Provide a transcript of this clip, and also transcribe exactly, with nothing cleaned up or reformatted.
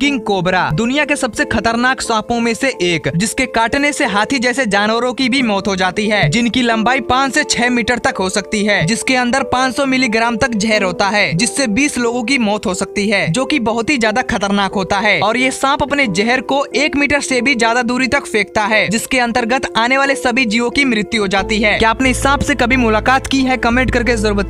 King cobra दुनिया के सबसे खतरनाक सांपों में से एक, जिसके काटने से हाथी जैसे जानवरों की भी मौत हो जाती है, जिनकी लंबाई पाँच से छह मीटर तक हो सकती है, जिसके अंदर पाँच सौ मिलीग्राम तक जहर होता है, जिससे बीस लोगों की मौत हो सकती है, जो कि बहुत ही ज्यादा खतरनाक होता है। और ये सांप अपने जहर को एक मीटर से भी ज्यादा दूरी तक फेंकता है, जिसके अंतर्गत आने वाले सभी जीवों की मृत्यु हो जाती है। क्या आपने इस सांप से कभी मुलाकात की है? कमेंट करके जरूर